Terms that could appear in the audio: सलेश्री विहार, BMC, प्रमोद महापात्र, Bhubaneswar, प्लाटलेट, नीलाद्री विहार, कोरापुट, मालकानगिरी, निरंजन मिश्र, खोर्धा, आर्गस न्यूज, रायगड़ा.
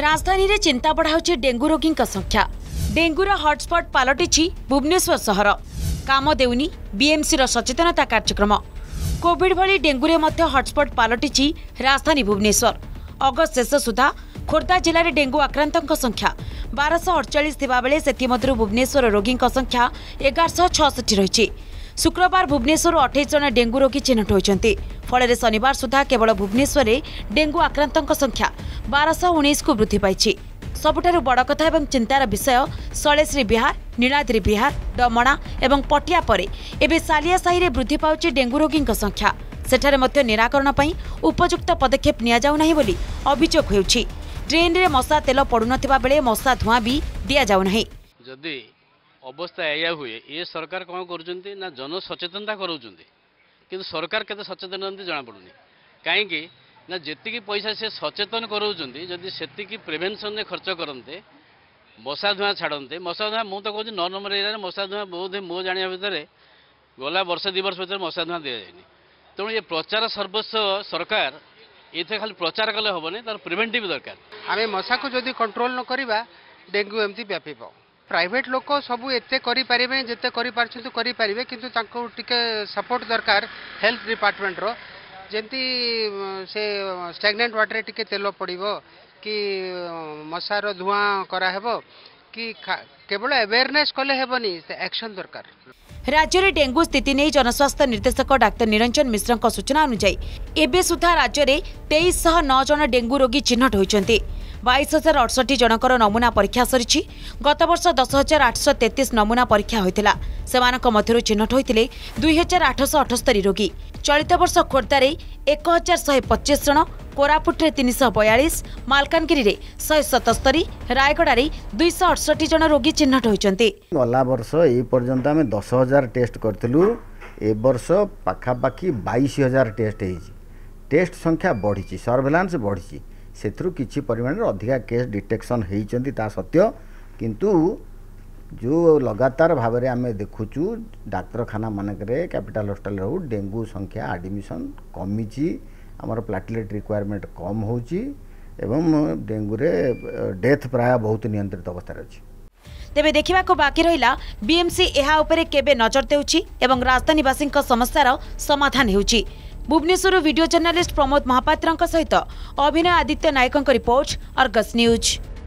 राजधानी रे चिंता बढ़ाउछि डेंगू रोगी संख्या। डेंगूर हटस्पट पलटिछि भुवनेश्वर शहर। काम देउनी बीएमसी रो सचेतनता कार्यक्रम। कोविड भली डेंगू रे मध्य हटस्पट पलटिछि राजधानी भुवनेश्वर। अगस्त शेष सुधा खोर्धा जिले में डेंगू आक्रांतों संख्या 1248 बेले से भुवनेश्वर रोगी संख्या 1166 रही। शुक्रवार भुवनेश्वर 28 जन डेंगू रोगी चिन्हट होती। फल शनिवार सुधा केवल भुवनेश्वर में डेंगू आक्रांतों संख्या 1219 को वृद्धि पाई। सबुठारु बड़ कथा एवं चिंतार विषय सलेश्री विहार, नीलाद्री विहार, डमणा और पटिया पर एवं सालिया साहि में वृद्धि पाउछि डेंगू रोगी संख्या। सेठारे मध्य निराकरण पई उपयुक्त पदक्षेप निया जाउ नाही बोली अभियोग होउछि। ट्रेन रे मशा तेल पड़ू ना बेले मशा धुआं भी दि जाऊना। जदि अवस्था एया हुए ये सरकार कौन करा जन सचेतनता कराउछन्ती किंतु सरकार केते सचेतन रहंती जाना पड़ुनी। काहेकि ना जेतिकी पैसा से सचेतन कराउछन्ती जदि सेतिकी प्रिवेंशन रे खर्च करते मशा धुआं छाड़ते। मशा धुआं मु तो कहूँ 9 नंबर एरिया मशा धुआं बहुत मो जाना भितर गला वर्ष 2 वर्ष भितर मशा धुआं दि जाएगी। तेणु ये प्रचार सर्वस्व सरकार ये खाली प्रचार कले हेनी तरह प्रिवेटिव दरकार। आम मशा को जदि कंट्रोल न करवा डेंगू एमती व्यापी। प्राइवेट लोक सबू एते करें जिते करें कितु टे सपोर्ट दरकार हेल्थ डिपार्टमेंट रो। जमी से स्टैग्नेंट वाटर टिके तेल पड़ो कि मशार धुआं कराब कि केवल अवेयरनेस कले हेनी एक्शन दरकार। राज्य में डेंगू स्थिति नहीं जनस्वास्थ्य निर्देशक डाक्टर निरंजन मिश्र को सूचना अनुसार एवं सुधा राज्य में 2309 जन डेंगू रोगी चिन्हट होती। 22,068 जनकर नमूना परीक्षा सरी। गत वर्ष 10,833 नमूना परीक्षा होता। से चिन्हट होते 2,878 रोगी। चलित वर्ष खोर्धार 1,125 जन, कोरापुटे 342, मालकानगिरी 177, रायगड़े 268 जन रोगी चिन्हट होती। गला वर्ष ये पर्यंत आम 10,000 टेस्ट करूँ। ए वर्ष पाखापाखि 22,000 टेस्ट हो। टेस्ट संख्या बढ़ी, सर्भेलांस बढ़ी, से किसी परिमाण अधिका केस डिटेक्शन होती सत्य। किंतु जो लगातार भाव में आम देखुचु डाक्तखाना मानक कैपिटाल हस्पिटाल रो डेंगू संख्या एडमिशन कमी, आमर प्लाटलेट रिक्वायरमेंट कम होची एवं डेंगू रे डेथ प्राय बहुत नियंत्रित अवस्था अछि। तेबे देखिबा को बाकी रहिला बीएमसी एहा उपरे केबे नजर देउची एवं राजधानीवासी समस्यार समाधान हेउची। भुवनेश्वर वीडियो जर्नलिस्ट प्रमोद महापात्रଙ୍କ सहित अभिनय आदित्य नायकଙ୍କ रिपोर्ट, आर्गस न्यूज।